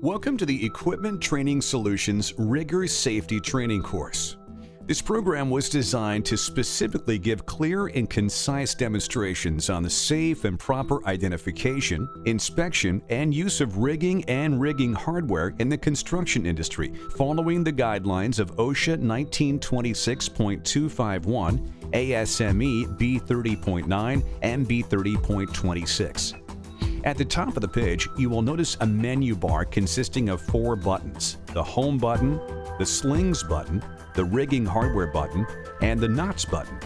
Welcome to the Equipment Training Solutions Rigger Safety Training Course. This program was designed to specifically give clear and concise demonstrations on the safe and proper identification, inspection, and use of rigging and rigging hardware in the construction industry, following the guidelines of OSHA 1926.251, ASME B30.9, and B30.26. At the top of the page, you will notice a menu bar consisting of four buttons: the Home button, the Slings button, the Rigging Hardware button, and the Knots button.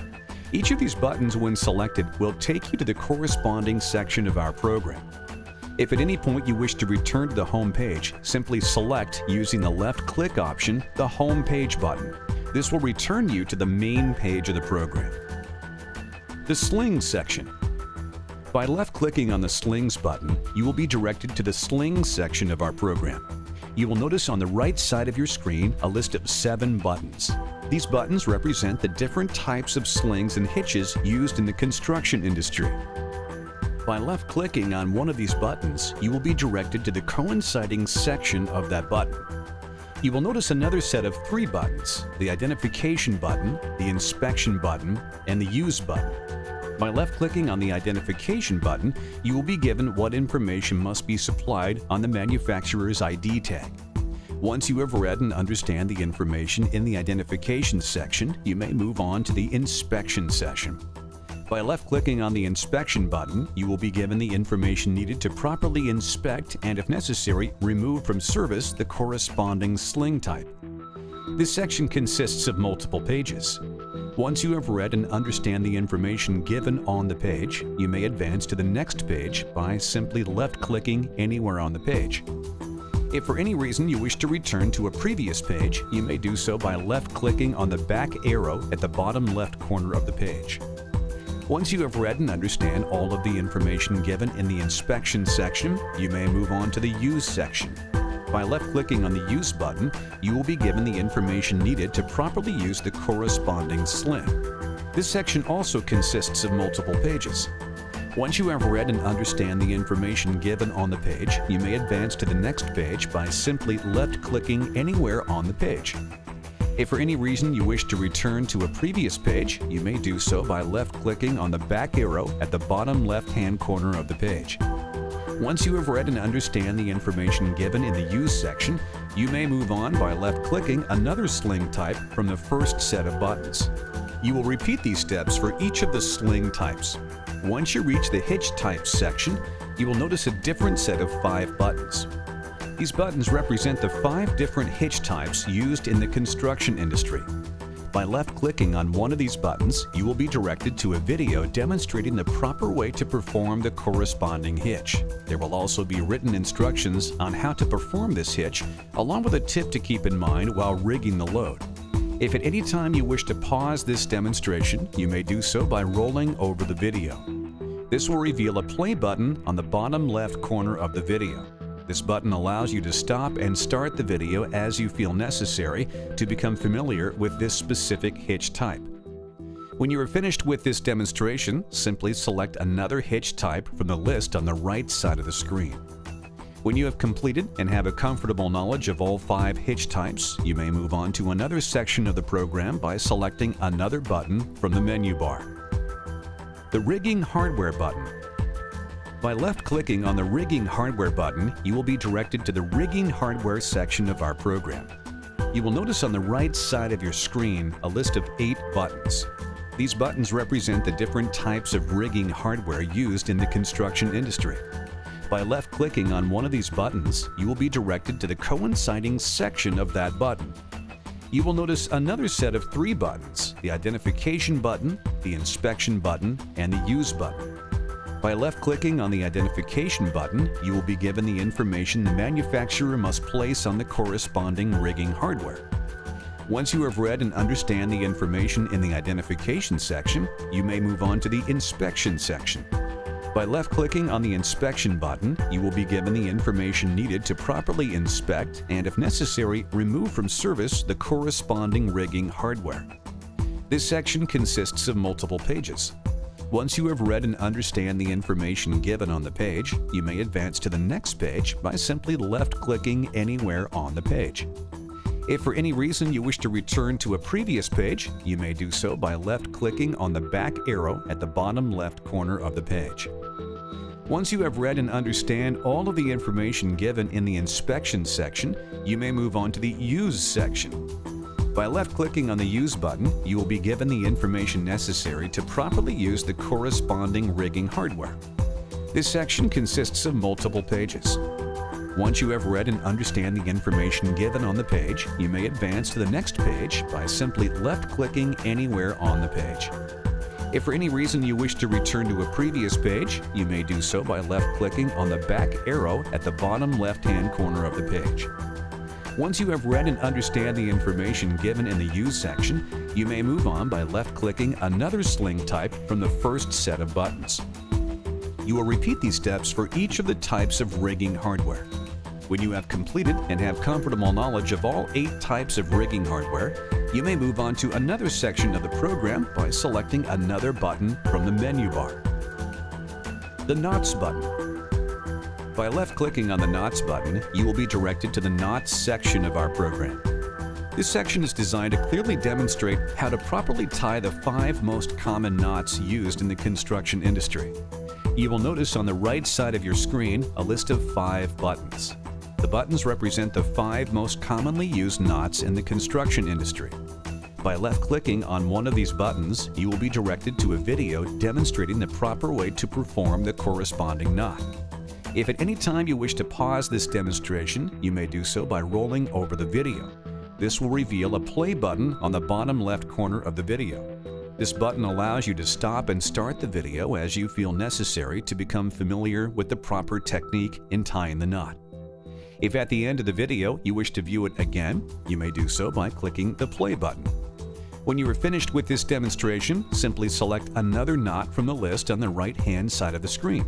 Each of these buttons, when selected, will take you to the corresponding section of our program. If at any point you wish to return to the home page, simply select, using the left-click option, the Home Page button. This will return you to the main page of the program. The Slings section. By left-clicking on the Slings button, you will be directed to the Slings section of our program. You will notice on the right side of your screen a list of 7 buttons. These buttons represent the different types of slings and hitches used in the construction industry. By left-clicking on one of these buttons, you will be directed to the coinciding section of that button. You will notice another set of 3 buttons: the Identification button, the Inspection button, and the Use button. By left-clicking on the Identification button, you will be given what information must be supplied on the manufacturer's ID tag. Once you have read and understand the information in the Identification section, you may move on to the Inspection section. By left-clicking on the Inspection button, you will be given the information needed to properly inspect and, if necessary, remove from service the corresponding sling type. This section consists of multiple pages. Once you have read and understand the information given on the page, you may advance to the next page by simply left-clicking anywhere on the page. If for any reason you wish to return to a previous page, you may do so by left-clicking on the back arrow at the bottom left corner of the page. Once you have read and understand all of the information given in the Inspection section, you may move on to the Use section. By left-clicking on the Use button, you will be given the information needed to properly use the corresponding sling. This section also consists of multiple pages. Once you have read and understand the information given on the page, you may advance to the next page by simply left-clicking anywhere on the page. If for any reason you wish to return to a previous page, you may do so by left-clicking on the back arrow at the bottom left-hand corner of the page. Once you have read and understand the information given in the Use section, you may move on by left-clicking another sling type from the first set of buttons. You will repeat these steps for each of the sling types. Once you reach the Hitch Types section, you will notice a different set of 5 buttons. These buttons represent the 5 different hitch types used in the construction industry. By left-clicking on one of these buttons, you will be directed to a video demonstrating the proper way to perform the corresponding hitch. There will also be written instructions on how to perform this hitch, along with a tip to keep in mind while rigging the load. If at any time you wish to pause this demonstration, you may do so by rolling over the video. This will reveal a play button on the bottom left corner of the video. This button allows you to stop and start the video as you feel necessary to become familiar with this specific hitch type. When you are finished with this demonstration, simply select another hitch type from the list on the right side of the screen. When you have completed and have a comfortable knowledge of all 5 hitch types, you may move on to another section of the program by selecting another button from the menu bar. The Rigging Hardware button. By left-clicking on the Rigging Hardware button, you will be directed to the Rigging Hardware section of our program. You will notice on the right side of your screen a list of 8 buttons. These buttons represent the different types of rigging hardware used in the construction industry. By left-clicking on one of these buttons, you will be directed to the coinciding section of that button. You will notice another set of 3 buttons: the Identification button, the Inspection button, and the Use button. By left-clicking on the Identification button, you will be given the information the manufacturer must place on the corresponding rigging hardware. Once you have read and understand the information in the Identification section, you may move on to the Inspection section. By left-clicking on the Inspection button, you will be given the information needed to properly inspect and, if necessary, remove from service the corresponding rigging hardware. This section consists of multiple pages. Once you have read and understand the information given on the page, you may advance to the next page by simply left-clicking anywhere on the page. If for any reason you wish to return to a previous page, you may do so by left-clicking on the back arrow at the bottom left corner of the page. Once you have read and understand all of the information given in the inspection section, you may move on to the Use section. By left-clicking on the Use button, you will be given the information necessary to properly use the corresponding rigging hardware. This section consists of multiple pages. Once you have read and understand the information given on the page, you may advance to the next page by simply left-clicking anywhere on the page. If for any reason you wish to return to a previous page, you may do so by left-clicking on the back arrow at the bottom left-hand corner of the page. Once you have read and understand the information given in the Use section, you may move on by left-clicking another sling type from the first set of buttons. You will repeat these steps for each of the types of rigging hardware. When you have completed and have comfortable knowledge of all 8 types of rigging hardware, you may move on to another section of the program by selecting another button from the menu bar. The Knots button. By left-clicking on the Knots button, you will be directed to the Knots section of our program. This section is designed to clearly demonstrate how to properly tie the 5 most common knots used in the construction industry. You will notice on the right side of your screen a list of 5 buttons. The buttons represent the 5 most commonly used knots in the construction industry. By left-clicking on one of these buttons, you will be directed to a video demonstrating the proper way to perform the corresponding knot. If at any time you wish to pause this demonstration, you may do so by rolling over the video. This will reveal a play button on the bottom left corner of the video. This button allows you to stop and start the video as you feel necessary to become familiar with the proper technique in tying the knot. If at the end of the video you wish to view it again, you may do so by clicking the play button. When you are finished with this demonstration, simply select another knot from the list on the right-hand side of the screen.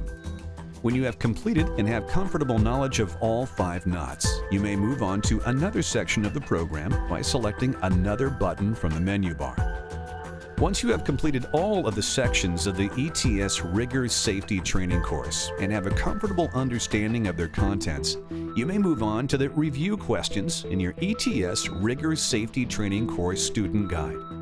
When you have completed and have comfortable knowledge of all 5 knots, you may move on to another section of the program by selecting another button from the menu bar. Once you have completed all of the sections of the ETS Rigger Safety Training Course and have a comfortable understanding of their contents, you may move on to the review questions in your ETS Rigger Safety Training Course Student Guide.